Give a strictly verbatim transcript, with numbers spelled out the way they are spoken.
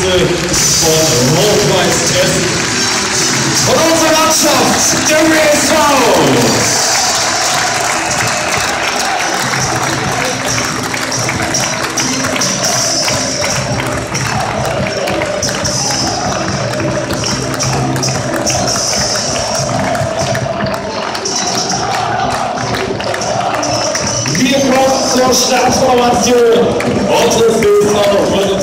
Preise von Rot-Weiß Essen. Von unserer Mannschaft, der W S V! Wir brauchen zur Stadtformation und es ist auch